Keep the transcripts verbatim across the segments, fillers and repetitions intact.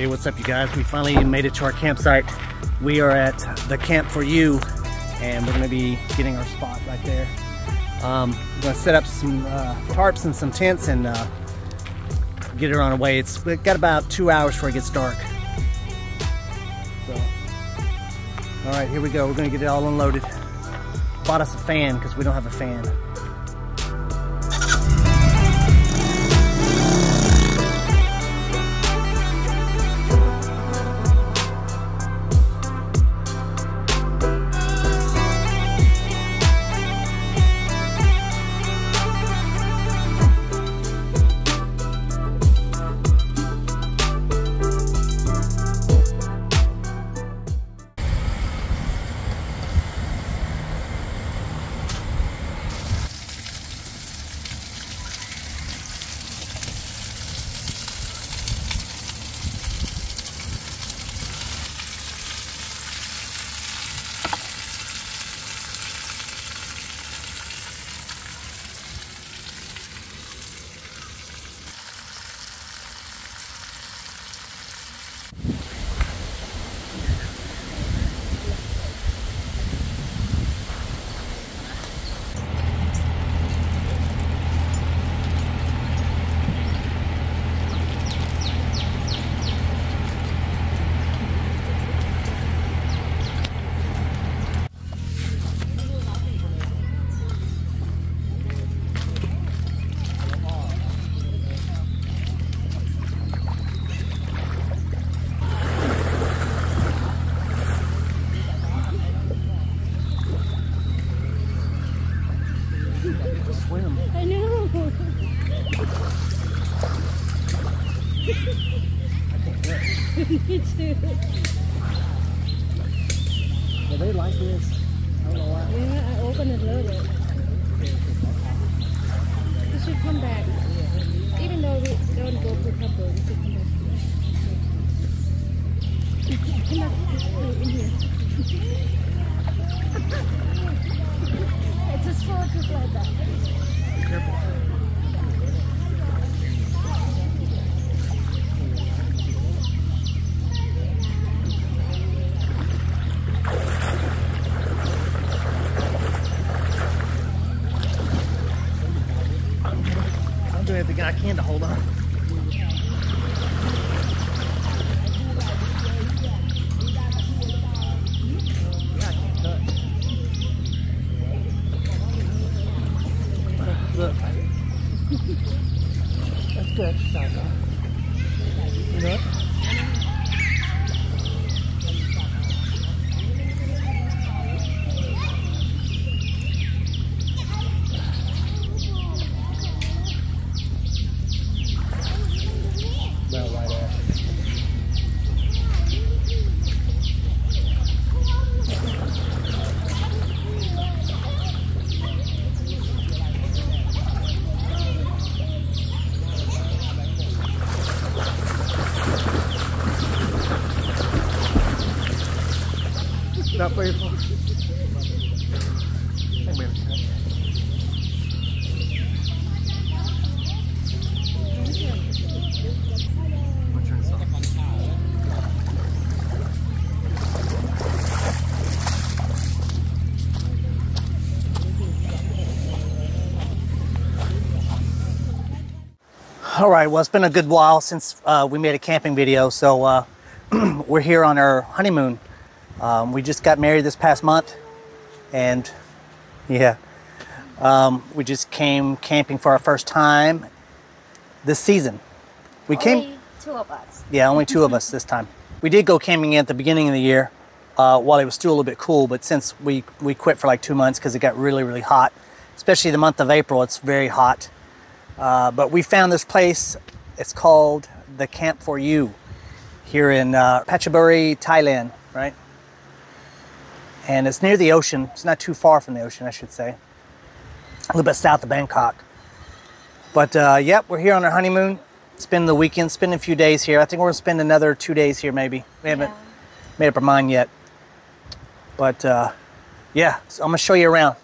Hey, what's up you guys? We finally made it to our campsite. We are at The Camp For You and we're going to be getting our spot right there. Um, we're going to set up some uh, tarps and some tents and uh, get it on our way. It's we've got about two hours before it gets dark. So, all right, here we go. We're going to get it all unloaded. Bought us a fan because we don't have a fan. Swim. I know. I can't do it. Me too. Well, they like this. I don't know why. Yeah, I opened it a little bit. We should come back. Even though we don't go for couple, we should come back. Come on, in here. It's just full of people like that. Be careful. I'm doing everything I can to hold on. Look, that's good exercise, huh? You know? About right after. Stop waiting for me. Hey, wait a second. I'll turn this off. All right, well, it's been a good while since uh, we made a camping video, so uh, we're here on our honeymoon. Um, we just got married this past month and yeah, um, we just came camping for our first time this season. We only came two of us. Yeah, only two of us this time. We did go camping at the beginning of the year uh, while it was still a little bit cool, but since we, we quit for like two months because it got really, really hot, especially the month of April, it's very hot. Uh, but we found this place, it's called The Camp For You here in uh, Pachaburi, Thailand, right? And it's near the ocean. It's not too far from the ocean, I should say. A little bit south of Bangkok. But uh, yep, we're here on our honeymoon. Spend the weekend, spend a few days here. I think we're gonna spend another two days here maybe. We haven't yeah. made up our mind yet. But uh, yeah, so I'm gonna show you around.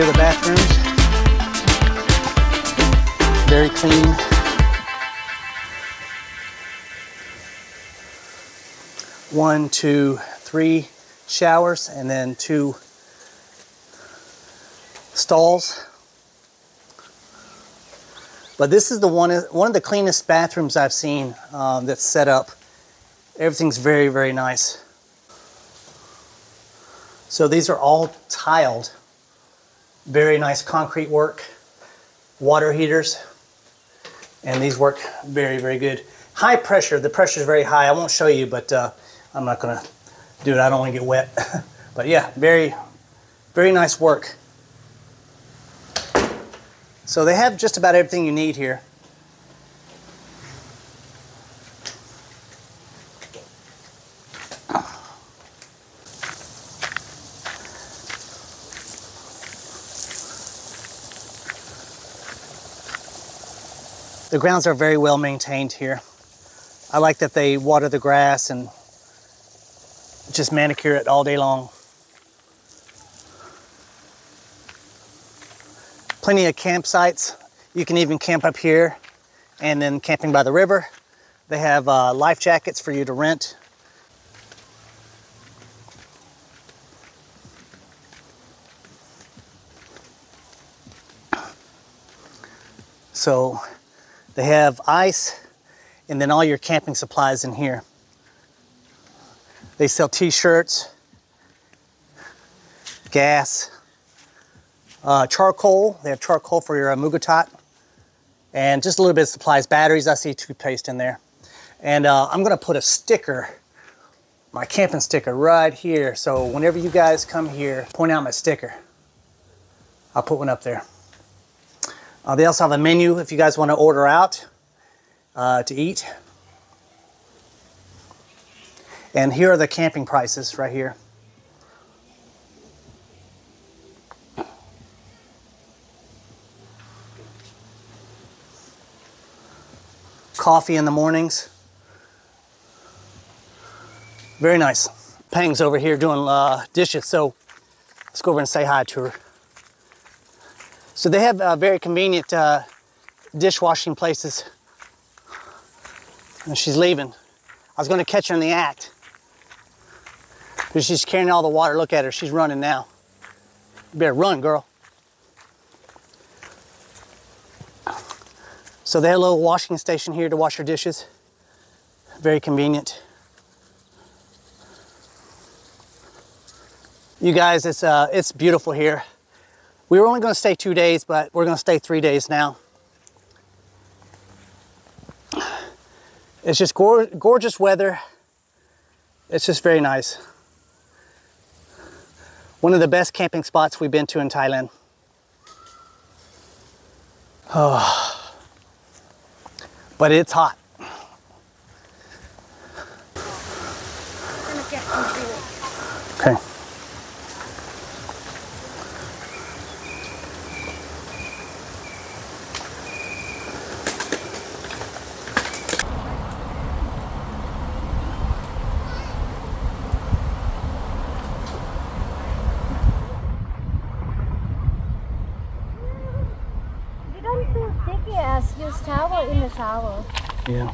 here are the bathrooms. Very clean. One, two, three showers, and then two stalls. But this is the one one of the cleanest bathrooms I've seen um, that's set up. Everything's very, very nice. So these are all tiled. Very nice concrete work, water heaters, and these work very, very good. High pressure, the pressure is very high. I won't show you, but uh, I'm not gonna do it. I don't wanna get wet. But yeah, very, very nice work. So they have just about everything you need here. The grounds are very well maintained here. I like that they water the grass and just manicure it all day long. Plenty of campsites. You can even camp up here, and then camping by the river. They have uh, life jackets for you to rent. So they have ice and then all your camping supplies in here. They sell t-shirts, gas, Uh, charcoal. They have charcoal for your uh, Mugatot, and just a little bit of supplies, batteries. I see toothpaste in there, and uh, I'm gonna put a sticker, my camping sticker, right here. So whenever you guys come here, point out my sticker. I'll put one up there. Uh, they also have a menu if you guys want to order out uh, to eat. And here are the camping prices right here. Coffee in the mornings. Very nice. Pang's over here doing uh, dishes, so let's go over and say hi to her. So they have uh, very convenient uh, dishwashing places. And she's leaving. I was gonna catch her in the act, but she's carrying all the water. Look at her, she's running now. You better run, girl. So they have a little washing station here to wash your dishes. Very convenient. You guys, it's, uh, it's beautiful here. We were only gonna stay two days, but we're gonna stay three days now. It's just gor gorgeous weather. It's just very nice. One of the best camping spots we've been to in Thailand. Oh. But it's hot. Okay. Towel. Yeah.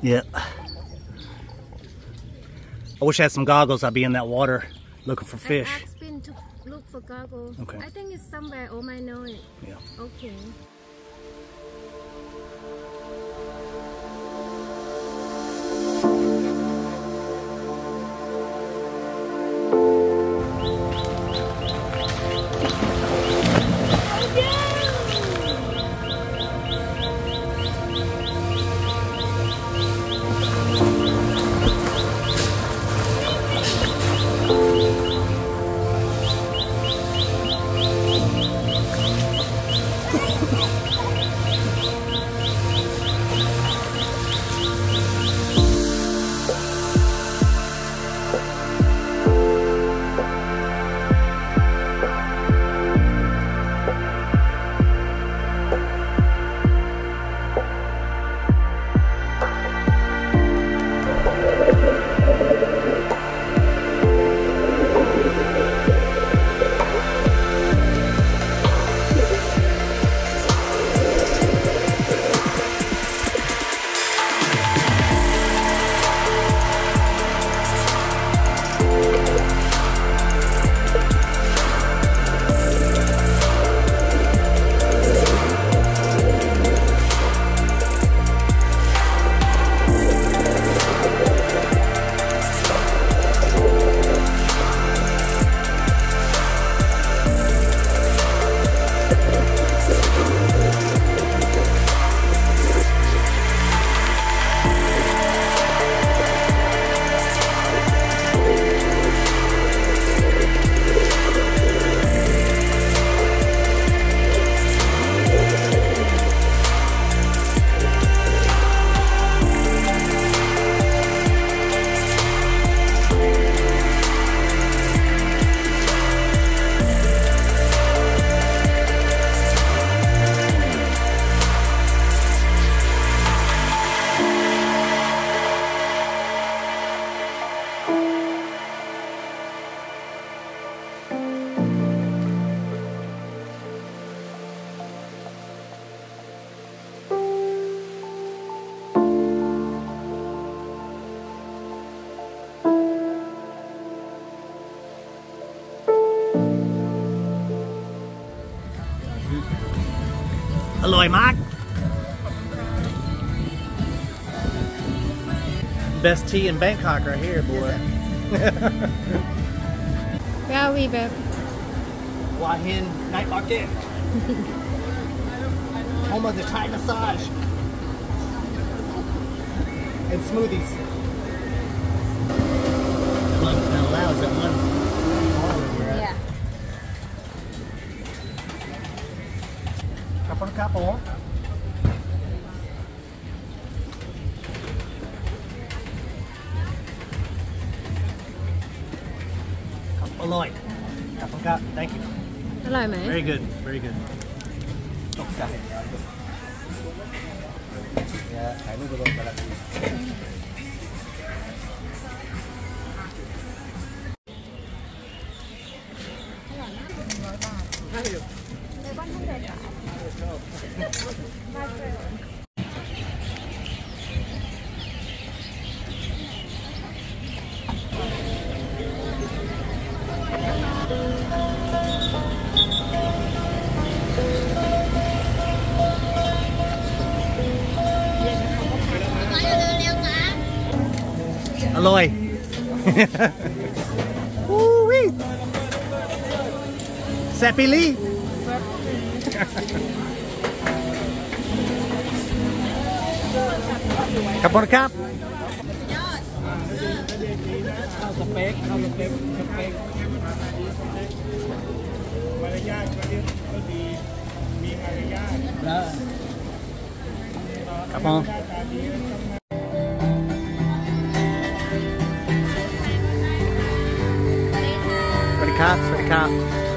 Yeah. I wish I had some goggles. I'd be in that water looking for fish. look for goggles. Okay. I think it's somewhere. Oh, I know it. Yeah. Okay. Mark. Best tea in Bangkok right here, boy. Where are we, babe? Wahin Night Market. Home of the Thai massage and smoothies. Look, not allowed. Is that one? Yeah. Couple, couple. Aloy. Couple, couple. Thank you. Hello, mate. Very good. Very good. Thank you. Aloy. Woo-wee. Sappy Lee. Cup on a cup. Come on. For the cup, for the cup.